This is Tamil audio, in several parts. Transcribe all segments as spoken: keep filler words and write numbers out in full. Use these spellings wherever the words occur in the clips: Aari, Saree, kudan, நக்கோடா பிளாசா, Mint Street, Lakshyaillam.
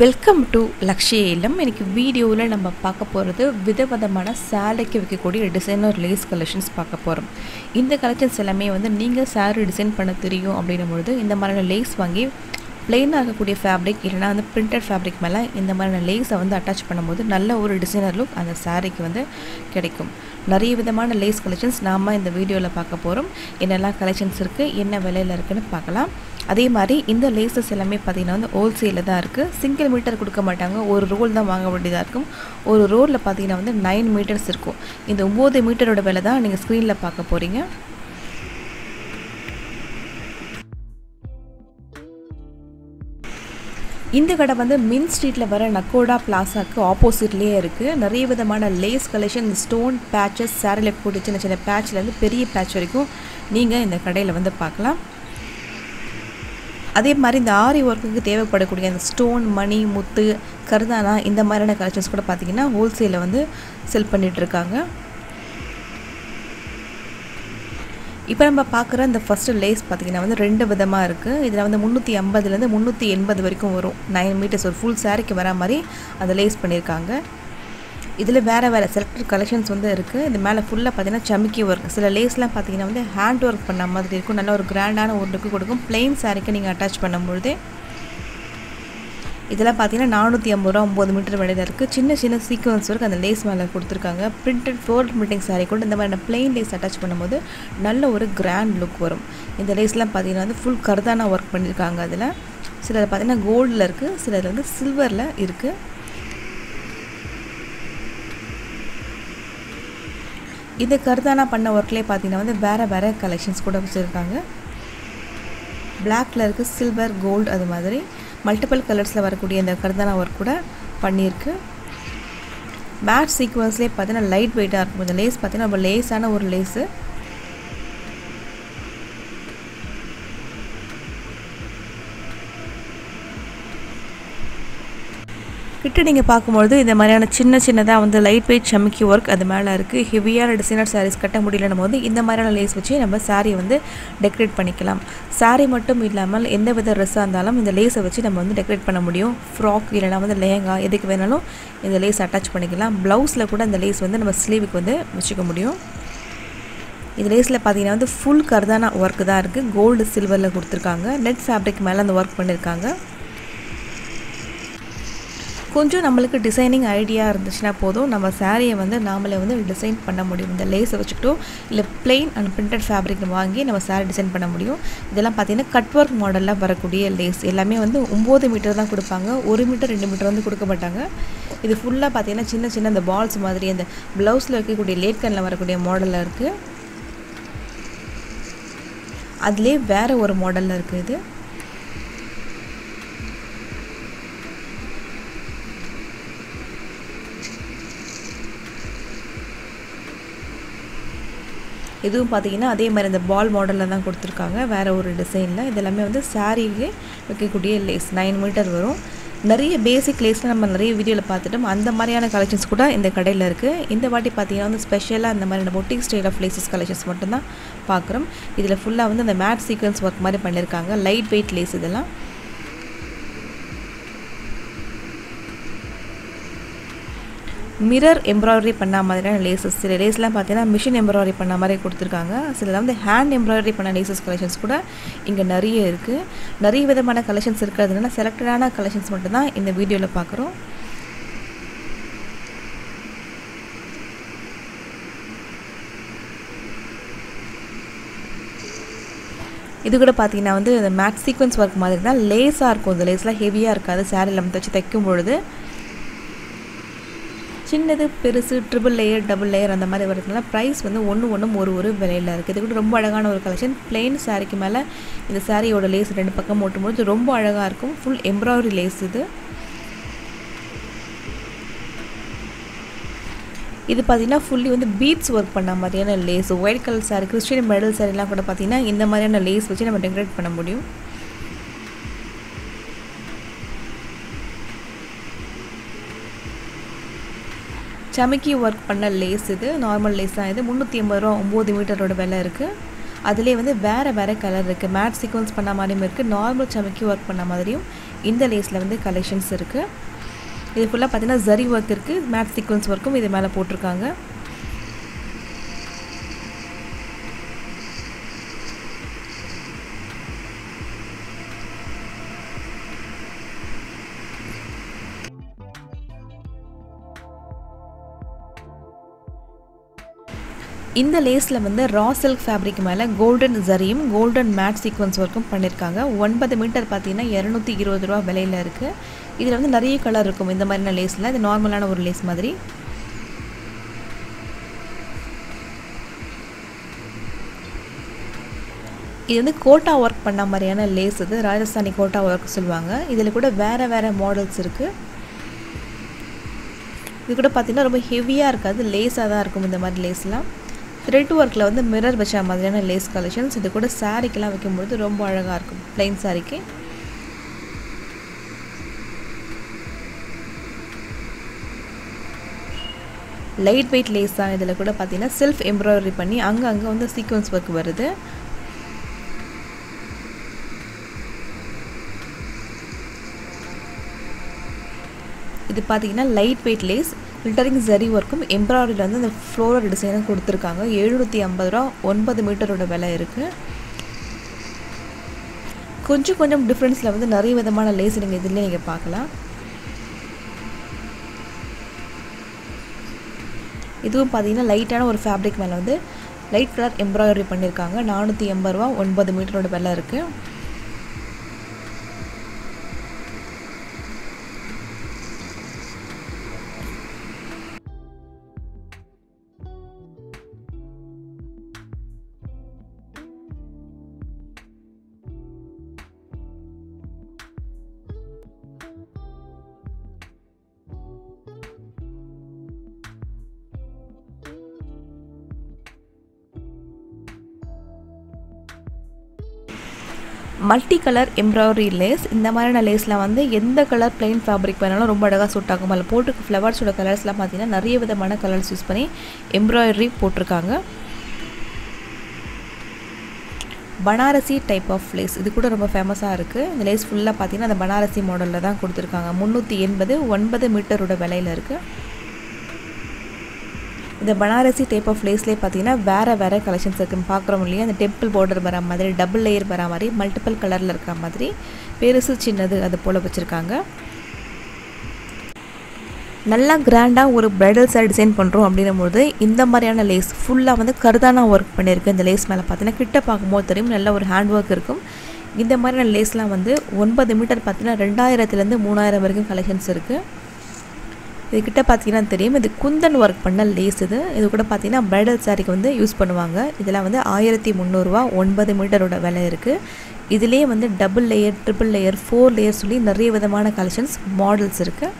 Welcome to Lakshyaillam. In this video, we will see the saree design design and lace collections. In this collections, you can saree design and lace plain fabric and printed fabric. This lace attached to a designer look and the saree. We will see lace collections in this video. We will collections அதே மாதிரி இந்த லேசஸ் எல்லாமே பாத்தீங்கன்னா வந்து ஹோல்சேல்ல தான் இருக்கு சிங்கிள் மீட்டர் கொடுக்க மாட்டாங்க ஒரு ரோல் தான் வாங்க வேண்டியதா இருக்கும் ஒரு ரோல்ல பாத்தீங்கன்னா வந்து nine மீட்டர்ஸ் இருக்கும் இந்த nine மீட்டரோட விலை தான் நீங்க ஸ்கிரீன்ல பார்க்க போறீங்க இந்த கடை வந்து மின்ட் ஸ்ட்ரீட்ல வர நக்கோடா பிளாசாக்கு ஆப்போசிட்லயே இருக்கு நிறைய விதமான லேஸ் கலெக்ஷன் ஸ்டோன் பேட்சஸ் சாரில போட்டு சின்ன சின்ன பேட்ச்ல இருந்து பெரிய பேட்ச் வரைக்கும் நீங்க இந்த கடையில வந்து பார்க்கலாம் அதே மாதிரி இந்த ஆரி வர்க்குக்கு தேவைப்படக்கூடிய அந்த ஸ்டோன் மணி முத்து கர்தானா இந்த மாதிரியான கலெக்ஷன்ஸ் கூட பாத்தீங்கன்னா ஹோல்சேல்ல வந்து செல் பண்ணிட்டு இருக்காங்க இப்போ நம்ம பார்க்குற அந்த ஃபர்ஸ்ட் லேஸ் பாத்தீங்கன்னா வந்து ரெண்டு விதமா இருக்கு இதுல வந்து முந்நூற்று ஐம்பது ல இருந்து முந்நூற்று எண்பது வரைக்கும் வரும் nine மீட்டர்ஸ் ஒரு full saree-க்கு வர மாதிரி அந்த லேஸ் பண்ணிருக்காங்க இதுல வேற வேற செலக்டட் கலெக்ஷன்ஸ் வந்து இருக்கு இந்த மேல ஃபுல்லா பாத்தீங்கன்னா சமிக்கி வர்க் சில லேஸ்லாம் பாத்தீங்கன்னா வந்து ஹேண்ட் வர்க் பண்ண மாதிரி இருக்கும் நல்ல ஒரு கிராண்டான ஒரு லுக் கொடுக்கும் ப்ளைன் சாரிக்கு நீங்க அட்டாச் பண்ணும்போது இதெல்லாம் பாத்தீங்கன்னா நானூற்று ஐம்பது ரூபாய் ஒன்பது மீட்டர் வரையில இருக்கு சின்ன சின்ன சீக்வென்ஸ் வர்க் அந்த லேஸ் மேல கொடுத்திருக்காங்க printed fold meeting saree கூட இந்த மாதிரி ப்ளைன் லேஸ் அட்டாச் பண்ணும்போது நல்ல ஒரு கிராண்ட் லுக் வரும் இந்த லேஸ்லாம் பாத்தீங்கன்னா வந்து full கர்தானா வர்க் பண்ணிருக்காங்க அதுல சிலது பாத்தீங்கன்னா gold-ல இருக்கு சிலது வந்து silver-ல இருக்கு இது கர்தானா பண்ண வர்க்லயே பாத்தீங்கன்னா வந்து வேற வேற கலெக்ஷன்ஸ் கூட வச்சிருக்காங்க Black கலருக்கு சில்வர் கோல்ட் அது மாதிரி மல்டிபிள் கலர்ஸ்ல வரக்கூடிய இந்த கர்தானா வர்க் கூட பண்ணிருக்கு மேட் சீக்வென்ஸ்லயே பாத்தீங்கன்னா லைட் weight-ஆ இருக்கும் இந்த லேஸ் பாத்தீங்கன்னா ரொம்ப லேஸான ஒரு லேஸ் கிட்ட நீங்க பாக்கும்போது இந்த மாதிரியான சின்ன சின்னதா வந்து லைட் weight சமிக்கி வர்க் அது மேல இருக்கு ஹெவியான டிசைனர் sarees கட்ட முடியலன போது இந்த மாதிரியான லேஸ் வச்சு நம்ம saree வந்து டெக்கரேட் பண்ணிக்கலாம் saree மட்டும் இல்லாம எந்தவித ட்ரெஸ்ஸா இருந்தாலும் இந்த லேஸை வச்சு நம்ம வந்து டெக்கரேட் பண்ண முடியும் frock இல்லனா வந்து lehenga எதுக்கு வேணாலும் இந்த லேஸ் அட்டாச் பண்ணிக்கலாம் blouseல கூட இந்த லேஸ் வந்து நம்ம sleeve-க்கு வந்து வச்சுக்க முடியும் இந்த லேஸ்ல பாத்தீங்கன்னா வந்து full கர்தானா வர்க் தான் இருக்கு gold silverல கொடுத்திருக்காங்க net fabric மேல அந்த வர்க் பண்ணிருக்காங்க கொஞ்சம் நமக்கு டிசைனிங் ஐடியா இருந்துச்சுனா போதும் நம்ம சாரியை வந்து நாமளே வந்து டிசைன் பண்ண முடியும் இந்த லேஸ் வச்சிட்டு இல்ல plain and printed fabric வாங்கி நம்ம சாரி டிசைன் பண்ண முடியும் இதெல்லாம் பாத்தீங்கன்னா கட் வர்க் மாடல்ல வரக்கூடிய லேஸ் எல்லாமே வந்து nine மீட்டர் தான் கொடுப்பாங்க one மீட்டர் two மீட்டர் வந்து கொடுக்க மாட்டாங்க இது ஃபுல்லா பாத்தீங்கன்னா சின்ன சின்ன அந்த பால்ஸ் மாதிரி அந்த ப்ளவுஸ்ல இருக்கக்கூடிய லேட்கன்ல வரக்கூடிய மாடல்ல இருக்கு அதுலயே வேற ஒரு மாடல்ல இருக்கு இது இதுவும் பாத்தீங்கன்னா அதே மாதிரி அந்த பால் மாடல்ல தான் கொடுத்திருக்காங்க வேற ஒரு டிசைன்ல இதெல்லாம் வந்து சாரியிலே வைக்கக்கூடிய லேஸ் nine மீட்டர் வரும் நிறைய பேசிக் லேஸ்ல நம்ம நிறைய வீடியோல பார்த்துட்டோம் அந்த மாதிரியான கலெக்ஷன்ஸ் கூட இந்த கடையில இருக்கு இந்த வாட்டி பாத்தீங்கன்னா வந்து ஸ்பெஷலா அந்த மாதிரி boutique style of laces collections மட்டும் தான் பார்க்கறோம் இதுல ஃபுல்லா வந்து அந்த மேட் சீக்வென்ஸ் வர்க் மாதிரி பண்ணிருக்காங்க லைட் weight லேஸ் இதெல்லாம் mirror embroidery பண்ண மாதிரியான லேசஸ் சில லேஸ்லாம் பாத்தீங்கன்னா machine embroidery பண்ண மாதிரி கொடுத்திருக்காங்க சிலது வந்து hand embroidery பண்ண லேசஸ் கலெக்ஷன்ஸ் கூட இங்க நிறைய இருக்கு நிறைய விதமான கலெக்ஷன்ஸ் இருக்குதுனால செலக்டடான கலெக்ஷன்ஸ் மட்டும் தான் இந்த வீடியோல பார்க்கறோம் இது கூட பாத்தீங்கன்னா வந்து matte sequence work மாதிரி தான் லேஸா இருக்கும் இந்த லேஸ்ல ஹெவியா இருக்காது saree ல வந்து தைக்கும் பொழுது சின்னது பெருசு ட்ரிபிள் லேயர் டபுள் லேயர் அந்த மாதிரி வரதுனால பிரைஸ் வந்து ஒவ்வொண்ணும் ஒரு ஒரு விலையில இருக்கு. இது கூட ரொம்ப அழகான ஒரு கலெக்ஷன் plain saree-க்கு மேல இந்த saree-யோட லேஸ் ரெண்டு பக்கம் ஒட்டும்போது ரொம்ப அழகா இருக்கும். full embroidery lace இது. இது பாத்தீங்கன்னா fully வந்து beads work பண்ண மாதிரியான lace. white color saree, Christian bridal saree-லாம் கூட பாத்தீங்கன்னா இந்த மாதிரியான லேஸ் வச்சு நம்ம டெக்கரேட் பண்ண முடியும். சமிக்கி வர்க் பண்ண லேஸ் இது நார்மல் லேஸ் தான் இது முந்நூற்று ஐம்பது ரூபாய் ஒன்பது மீட்டரோட விலை இருக்கு அதுலயே வந்து வேற வேற கலர் இருக்கு மேட் சீக்வென்ஸ் பண்ண மாதிரியும் இருக்கு நார்மல் சமிக்கி வர்க் பண்ண மாதிரியும் இந்த லேஸில் வந்து கலெக்ஷன்ஸ் இருக்குது. இது ஃபுல்லாக பார்த்தீங்கன்னா ஜரி ஒர்க் இருக்குது, மேட் சீக்வன்ஸ் ஒர்க்கும் இது மேலே போட்டிருக்காங்க. இந்த லேஸில் வந்து ரா சில்க் ஃபேப்ரிக் மேலே கோல்டன் ஜரியும் கோல்டன் மேட் சீக்வன்ஸ் ஒர்க்கும் பண்ணியிருக்காங்க. ஒன்பது மீட்டர் பார்த்தீங்கன்னா இரநூத்தி இருபது ரூபா விலையில் இருக்குது. இதில் வந்து நிறைய கலர் இருக்கும் இந்த மாதிரியான லேஸில். இது நார்மலான ஒரு லேஸ் மாதிரி. இது வந்து கோட்டா ஒர்க் பண்ண மாதிரியான லேஸ். இது ராஜஸ்தானி கோட்டா ஒர்க் சொல்லுவாங்க. இதில் கூட வேறு வேறு மாடல்ஸ் இருக்குது. இது கூட பார்த்திங்கன்னா ரொம்ப ஹெவியாக இருக்காது, லேஸாக தான் இருக்கும் இந்த மாதிரி லேஸ்லாம். த்ரெட் ஒர்க்கில் வந்து மிரர் வச்ச மாதிரியான லேஸ் கலெக்ஷன்ஸ். இது கூட சாரீக்கெலாம் வைக்கும்பொழுது ரொம்ப அழகாக இருக்கும் பிளைன் சாரீக்கு. லைட் வெயிட் லேஸ் தான். இதில் கூட பார்த்திங்கன்னா செல்ஃப் எம்ப்ராய்டரி பண்ணி அங்கங்கே வந்து சீக்வன்ஸ் ஒர்க் வருது. இது பார்த்திங்கன்னா light weight lace, filtering zari ஒர்க்கும் எம்ப்ராய்டரியில் வந்து அந்த ஃப்ளோரல் டிசைனும் கொடுத்துருக்காங்க. எழுநூற்றி ஐம்பது ரூபா ஒன்பது மீட்டரோட விலை இருக்குது. கொஞ்சம் கொஞ்சம் டிஃப்ரென்ஸில் வந்து நிறைய விதமான லேஸ் நீங்கள் இதில் நீங்கள் பார்க்கலாம். இதுவும் பார்த்தீங்கன்னா லைட்டான ஒரு ஃபேப்ரிக் மேலே வந்து லைட் கலர் எம்ப்ராய்டரி பண்ணியிருக்காங்க. நானூற்றி எண்பது ரூபா ஒன்பது மீட்டரோட விலை இருக்குது. Multi colour embroidery lace. இந்த மாதிரியான லேஸில் வந்து எந்த கலர் பிளெயின் ஃபேப்ரிக் வேணாலும் ரொம்ப அழகாக சூட் ஆகும். அதில் போட்டு ஃப்ளவர்ஸோட கலர்ஸ்லாம் பார்த்தீங்கன்னா நிறைய விதமான கலர்ஸ் யூஸ் பண்ணி எம்ப்ராய்டரி போட்டிருக்காங்க. பனாரசி டைப் ஆஃப் லேஸ் இது கூட ரொம்ப ஃபேமஸாக இருக்குது. இந்த லேஸ் ஃபுல்லாக பார்த்தீங்கன்னா அந்த பனாரசி மாடலில் தான் கொடுத்துருக்காங்க. முந்நூற்றி எண்பது ஒன்பது மீட்டரோட விலையில் இருக்குது. இந்த பனாரசி டைப் ஆஃப் லேஸ்லேயே பார்த்தீங்கன்னா வேறு வேறு கலெக்ஷன்ஸ் இருக்குதுன்னு பார்க்குறோம் இல்லையா. அந்த டெம்பிள் பார்டர் வர மாதிரி, டபுள் லேயர் வர மாதிரி, மல்டிபிள் கலரில் இருக்கிற மாதிரி, பெருசு சின்னது அது போல் வச்சுருக்காங்க. நல்லா கிராண்டாக ஒரு ப்ரைடல் சாரி டிசைன் பண்ணுறோம் அப்படின்னும்போது இந்த மாதிரியான லேஸ் ஃபுல்லாக வந்து கருதானா ஒர்க் பண்ணியிருக்கு. இந்த லேஸ் மேலே பார்த்தீங்கன்னா கிட்ட பார்க்கும்போது தெரியும் நல்ல ஒரு ஹேண்ட் ஒர்க் இருக்கும். இந்த மாதிரியான லேஸ்லாம் வந்து ஒன்பது மீட்டர் பார்த்தீங்கன்னா ரெண்டாயிரத்துலேருந்து மூணாயிரம் வரைக்கும் கலெக்ஷன்ஸ் இருக்குது. இதுக்கிட்ட பார்த்தீங்கன்னா தெரியும் இது குந்தன் ஒர்க் பண்ண லேஸ். இது இது கூட பார்த்தீங்கன்னா ப்ரைடல் சாரிக்கு வந்து யூஸ் பண்ணுவாங்க. இதெல்லாம் வந்து ஆயிரத்தி முந்நூறுரூவா ஒன்பது மீட்டரோட விலை இருக்குது. இதிலே வந்து double layer, triple layer, four layer சொல்லி நிறைய விதமான கலெக்ஷன்ஸ் மாடல்ஸ் இருக்குது.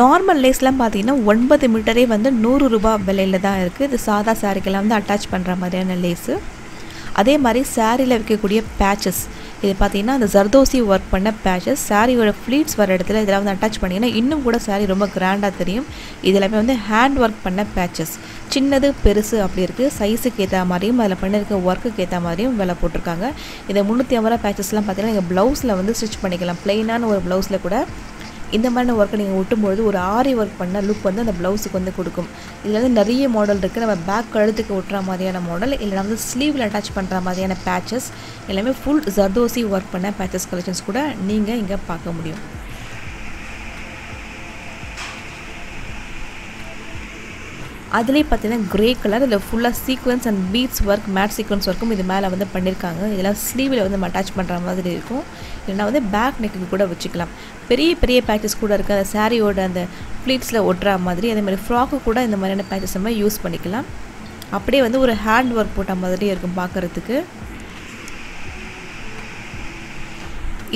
நார்மல் லேஸ்லாம் பார்த்தீங்கன்னா ஒன்பது மீட்டரே வந்து நூறு ரூபா விலையில் தான் இருக்குது. இது சாதா சாரீக்கெல்லாம் வந்து அட்டாச் பண்ணுற மாதிரியான லேஸு. அதே மாதிரி சாரியில் வைக்கக்கூடிய பேச்சஸ். இது பார்த்திங்கன்னா அந்த ஜர்தோசி ஒர்க் பண்ண பேச்சஸ் சாரியோட ஃப்ளீட்ஸ் வர இடத்துல இதெல்லாம் வந்து அட்டாச் பண்ணிங்கன்னா இன்னும் கூட சாரீ ரொம்ப கிராண்டாக தெரியும். இதெல்லாமே வந்து ஹேண்ட் ஒர்க் பண்ண பேச்சஸ். சின்னது பெருசு அப்படி இருக்குது. சைஸுக்கு ஏற்ற மாதிரியும் அதில் பண்ணியிருக்க ஒர்க்குக்கு ஏற்ற மாதிரியும் விலை போட்டிருக்காங்க. இந்த முந்நூற்றி ஐம்பது ரூபா பேச்சஸ்லாம் பார்த்திங்கன்னா நீங்கள் ப்ளவுஸில் வந்து ஸ்டிச் பண்ணிக்கலாம். ப்ளைனான ஒரு ப்ளவுஸில் கூட இந்த மாதிரியான ஒர்க்கை நீங்கள் ஒட்டும்பொழுது ஒரு ஆரி ஒர்க் பண்ண லுக் வந்து அந்த ப்ளவுஸுக்கு வந்து கொடுக்கும். இதில் வந்து நிறைய மாடல் இருக்குது. நம்ம பேக் கழுத்துக்கு ஒட்டுற மாதிரியான மாடல், இல்லைனா வந்து ஸ்லீவில் அட்டாச் பண்ணுற மாதிரியான பேச்சஸ், எல்லாமே ஃபுல் ஜர்தோசி ஒர்க் பண்ண பேச்சஸ் கலெக்ஷன்ஸ் கூட நீங்கள் இங்கே பார்க்க முடியும். அதுலேயே பார்த்தீங்கன்னா க்ரே கலர். இதில் ஃபுல்லாக sequence and beads work, matte sequence ஒர்க்கும் இது மேலே வந்து பண்ணியிருக்காங்க. இதெல்லாம் ஸ்லீவில் வந்து நம்ம அட்டாச் பண்ணுற மாதிரி இருக்கும். இல்லைனா வந்து பேக் நெக்கு கூட வச்சுக்கலாம். பெரிய பெரிய பேச்சஸ் கூட இருக்குது. அந்த சாரியோட அந்த ஃப்ளீட்ஸில் ஒட்டுற மாதிரி. அதேமாதிரி ஃப்ராக்கு கூட இந்த மாதிரியான பேச்சஸ் நம்ம யூஸ் பண்ணிக்கலாம். அப்படியே வந்து ஒரு ஹேண்ட் ஒர்க் போட்ட மாதிரியே இருக்கும் பார்க்குறதுக்கு.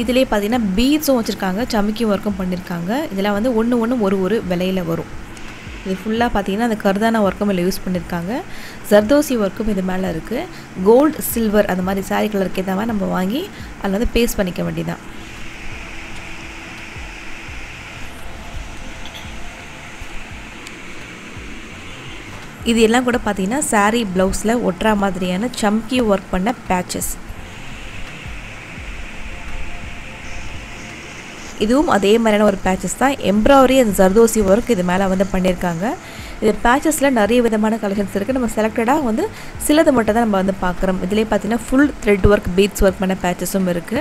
இதிலே பார்த்தீங்கன்னா பீட்ஸும் வச்சுருக்காங்க, சமிக்கி ஒர்க்கும் பண்ணியிருக்காங்க. இதெல்லாம் வந்து ஒன்று ஒன்று ஒரு ஒரு விலையில் வரும். இது ஃபுல்லா பாத்தீங்கன்னா அந்த கர்தானா வர்க்கம் மேல யூஸ் பண்ணிருக்காங்க ஜர்தோசி வர்க்கும் இது மேல இருக்கு gold silver அந்த மாதிரி saree color கேதாம நம்ம வாங்கி அல்லது பேஸ்ட் பண்ணிக்க வேண்டியதா இது எல்லாம் கூட பாத்தீங்கன்னா saree blouseல ஒற்றா மாதிரியான chumki work பண்ண patches இதுவும் அதே மாதிரியான ஒரு patches தான் embroidery and zardosi work இது மேல வந்து பண்ணிருக்காங்க இந்த patchesல நிறைய விதமான collections இருக்கு நம்ம செலக்டடா வந்து சிலது மட்டும் தான் நம்ம வந்து பார்க்கறோம் இதிலே பாத்தீங்கன்னா full thread work beads work பண்ண patchesம் இருக்கு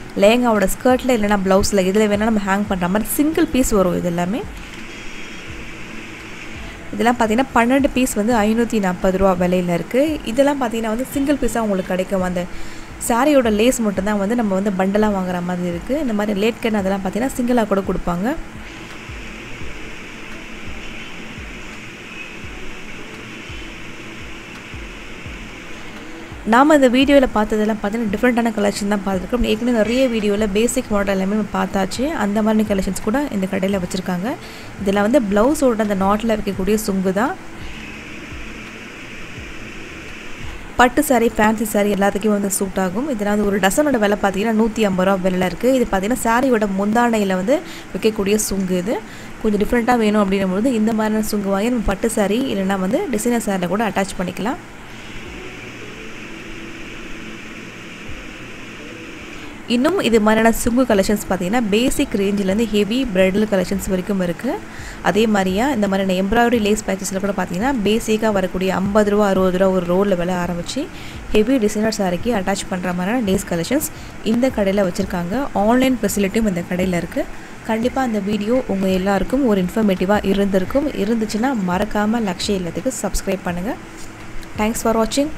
லெஹங்காவோட ஸ்கர்ட்ல இல்லனா ப்лауஸ்ல இதல வேணா நம்ம ஹேங் பண்ற மாதிரி சிங்கிள் பீஸ் வரும் இதெல்லாம் இதெல்லாம் பாத்தீனா பன்னிரண்டு பீஸ் வந்து ஐநூற்று நாற்பது ரூபாய் விலையில இருக்கு இதெல்லாம் பாத்தீனா வந்து சிங்கிள் பீஸா உங்களுக்கு கிடைக்கும் அந்த சாரியோட லேஸ் மட்டும் தான் வந்து நம்ம வந்து பண்டலா வாங்குற மாதிரி இருக்கு இந்த மாதிரி லேட்கன் அதெல்லாம் பாத்தீனா சிங்கிளா கூட கொடுப்பாங்க நாம இந்த வீடியோல பார்த்ததெல்லாம் பார்த்தீங்கன்னா டிஃபரண்டான கலெக்ஷன் தான் பார்த்திருக்கோம். ஏற்கனவே நிறைய வீடியோல பேசிக் மாடல் எல்லாமே நம்ம பார்த்தாச்சு. அந்த மாதிரி கலெக்ஷன்ஸ் கூட இந்த கடையில வச்சிருக்காங்க. இதெல்லாம் வந்து ப்лауஸோட அந்த நாட்ல வைக்கக்கூடிய சுங்கு தான். பட்டு saree, fancy saree எல்லாத்துக்கும் வந்து சூட் ஆகும். இதெல்லாம் வந்து ஒரு டசனோட விலை பாத்தீங்கன்னா நூற்று ஐம்பது ரூபாய் விலையில இருக்கு. இது பாத்தீங்கன்னா சாரியோட முந்தானையில வந்து வைக்கக்கூடிய சுங்கு இது. கொஞ்சம் டிஃபரண்டா வேணும் அப்படிங்கும்போது இந்த மாதிரி சுங்கு வாங்கி நம்ம பட்டு saree இல்லனா வந்து டிசைனர் saree கூட அட்டாச் பண்ணிக்கலாம். இன்னும் இது மாதிரியான சுங்கு கலெக்ஷன்ஸ் பாத்தீங்கன்னா பேசிக் ரேஞ்சில இருந்து ஹெவி பிரைடல் கலெக்ஷன்ஸ் வரைக்கும் இருக்கு அதே மாதிரியா இந்த மாதிரியான எம்ப்ராய்டரி லேஸ் பேச்சஸ்ல கூட பாத்தீங்கன்னா பேசிக்கா வரக்கூடிய ஐம்பது ரூபாய் அறுபது ரூபாய் ஒரு ரோல்ல விலை ஆரம்பிச்சி ஹெவி டிசைனர் சாரிக்கு அட்டாச் பண்ற மாதிரியான லேஸ் கலெக்ஷன்ஸ் இந்த கடையில வச்சிருக்காங்க ஆன்லைன் ஃபெசிலிட்டியும் இந்த கடையில இருக்கு கண்டிப்பா அந்த வீடியோ உங்க எல்லாருக்கும் ஒரு இன்ஃபர்மேட்டிவா இருந்திருக்கும் இருந்துச்சுனா மறக்காம லக்ஷ்ய இல்லத்துக்கு subscribe பண்ணுங்க thanks for watching